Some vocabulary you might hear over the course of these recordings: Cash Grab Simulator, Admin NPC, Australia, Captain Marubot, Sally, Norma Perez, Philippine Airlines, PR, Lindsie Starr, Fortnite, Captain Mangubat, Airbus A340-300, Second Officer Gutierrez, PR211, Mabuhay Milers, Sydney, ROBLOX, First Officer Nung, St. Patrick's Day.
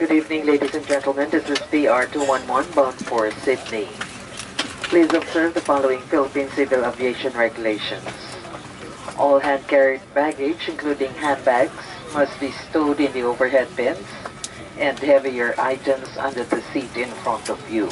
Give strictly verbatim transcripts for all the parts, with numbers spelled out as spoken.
Good evening, ladies and gentlemen. This is P R two eleven bound for Sydney. Please observe the following Philippine Civil Aviation regulations. All hand-carried baggage, including handbags, must be stowed in the overhead bins and heavier items under the seat in front of you.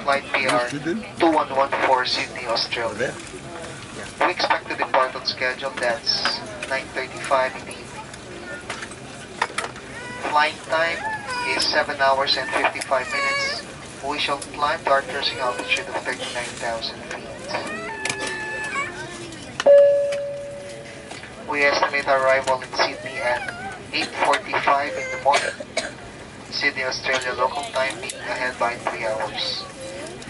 Flight P R two one one four Sydney, Australia. We expect to depart on schedule, that's nine thirty-five in the evening. Flying time is seven hours and fifty-five minutes. We shall climb to our cruising altitude of thirty-nine thousand feet. We estimate our arrival in Sydney at eight forty-five in the morning. Sydney, Australia local time, being ahead by three hours.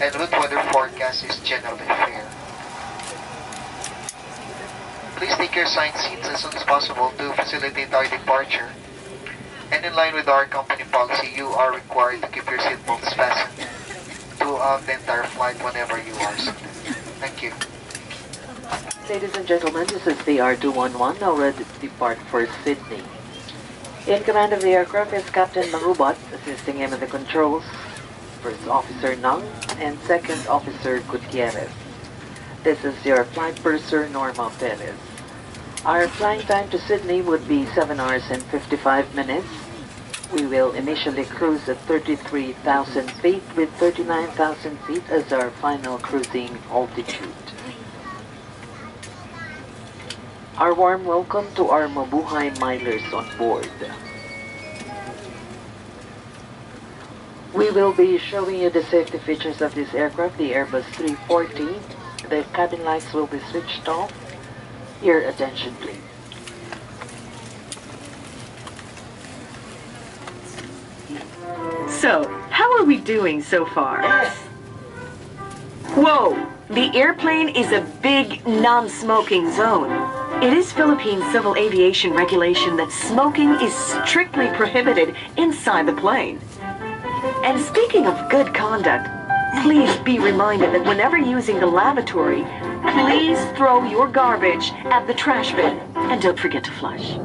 And route weather forecast is generally fair. Please take your assigned seats as soon as possible to facilitate our departure. And in line with our company policy, you are required to keep your seatbelts fastened throughout the entire flight whenever you are seated. Thank you. Ladies and gentlemen, this is P R two eleven, now ready to depart for Sydney. In command of the aircraft is Captain Marubot, assisting him at the controls, First Officer Nung and Second Officer Gutierrez. This is your flight purser, Norma Perez. Our flying time to Sydney would be seven hours and fifty-five minutes. We will initially cruise at thirty-three thousand feet with thirty-nine thousand feet as our final cruising altitude. Our warm welcome to our Mabuhay Milers on board. We will be showing you the safety features of this aircraft, the Airbus three forty. The cabin lights will be switched off. Your attention, please. So, how are we doing so far? Yes. Whoa, the airplane is a big non-smoking zone. It is Philippine Civil Aviation regulation that smoking is strictly prohibited inside the plane. And speaking of good conduct, please be reminded that whenever using the lavatory, please throw your garbage at the trash bin and don't forget to flush.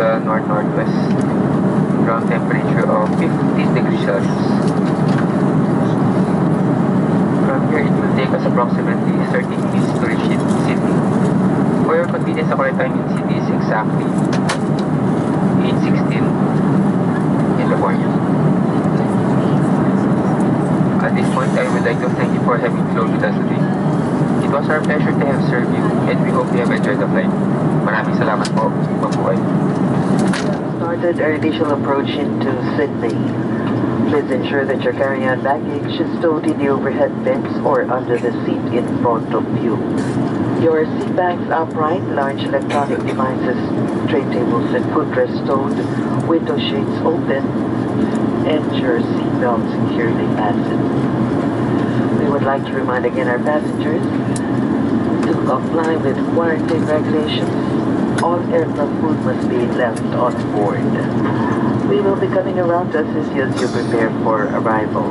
the north-northwest. Ground temperature of fifteen degrees Celsius. From here, it will take us approximately thirty minutes to reach City. For your convenience, the correct time in City is exactly eight sixteen in the morning. At this point, I would like to thank you for having flown with us today. It was our pleasure to have served you, and we hope you have enjoyed the flight. Maraming salamat po. Mabuhay. Started our initial approach into Sydney. Please ensure that your carry-on baggage is stowed in the overhead bins or under the seat in front of you. Your seat bags upright, large electronic devices, tray tables and footrest stowed, window shades open, and your seatbelt securely fastened. We would like to remind again our passengers to comply with quarantine regulations. All aircraft food must be left on board. We will be coming around to assist you as you prepare for arrival.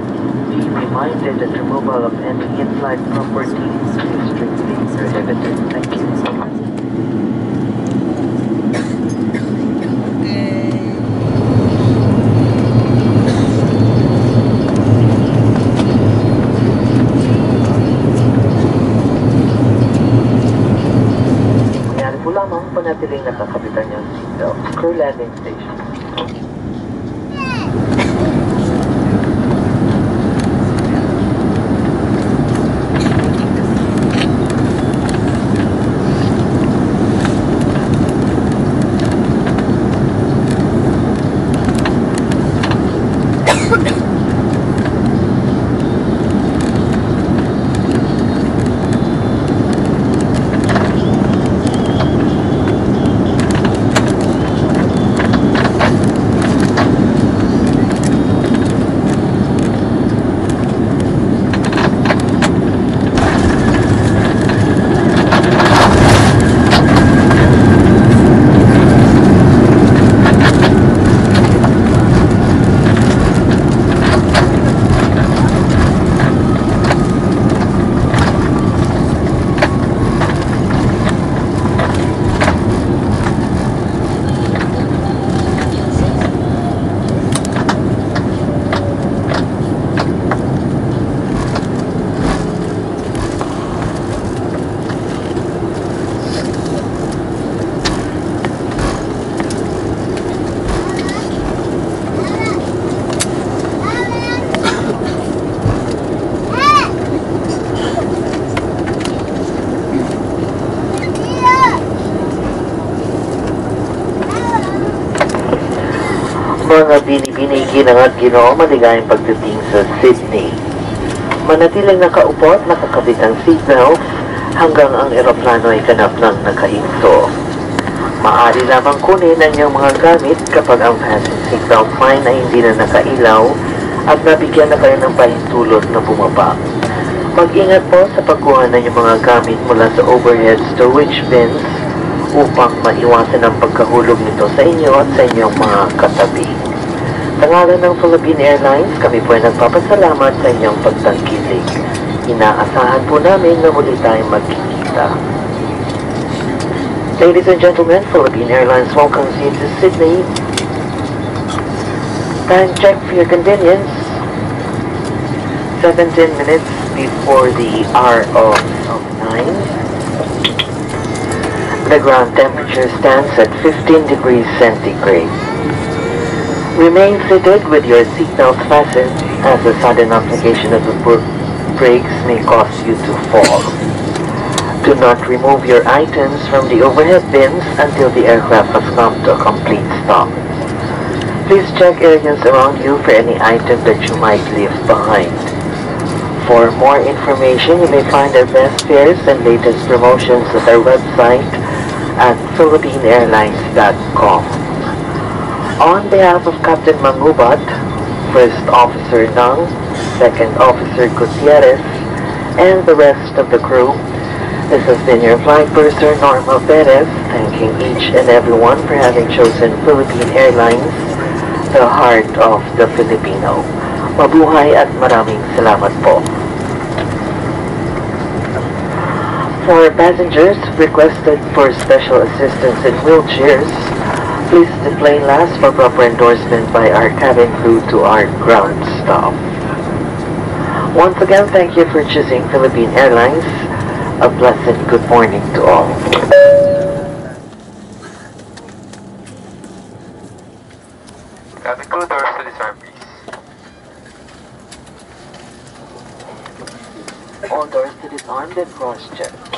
Be reminded that removal of any in-flight property is strictly prohibited. Thank you. Pinatiling nakakapitan yung seatbelt. Crew landing station. Binibinigin ang Ginoo maligayang pagdating sa Sydney. Manatiling nakaupo at nakakabit ang seatbelt hanggang ang eroplano ay ganap ng nakahinto. Maaari lamang kunin ang iyong mga gamit kapag ang fasten seatbelt sign ay hindi na nakailaw at nabigyan na kayo ng pahintulot na bumaba. Mag-ingat po sa pagkuha ng iyong mga gamit mula sa overhead storage bins upang maiwasan ang pagkahulog nito sa inyo at sa inyong mga katabi. Sa ngalan ng Philippine Airlines, kami po ay nagpapasalamat sa inyong pagtangkilik. Inaasahan po namin na muli tayong magkikita. Ladies and gentlemen, Philippine Airlines welcomes you to Sydney. Time check for your convenience. seventeen minutes before the hour of nine. The ground temperature stands at fifteen degrees centigrade. Remain seated with your seatbelt fastened, as a sudden application of the brakes may cause you to fall. Do not remove your items from the overhead bins until the aircraft has come to a complete stop. Please check areas around you for any item that you might leave behind. For more information, you may find our best fares and latest promotions at our website at philippine airlines dot com. On behalf of Captain Mangubat, First Officer Nung, Second Officer Gutierrez, and the rest of the crew, this has been your flight purser, Norma Perez, thanking each and everyone for having chosen Philippine Airlines, the heart of the Filipino. Mabuhay at maraming salamat po. For passengers requested for special assistance in wheelchairs, Please display last for proper endorsement by our cabin crew to our ground staff. Once again, thank you for choosing Philippine Airlines. A blessed good morning to all. Cross check.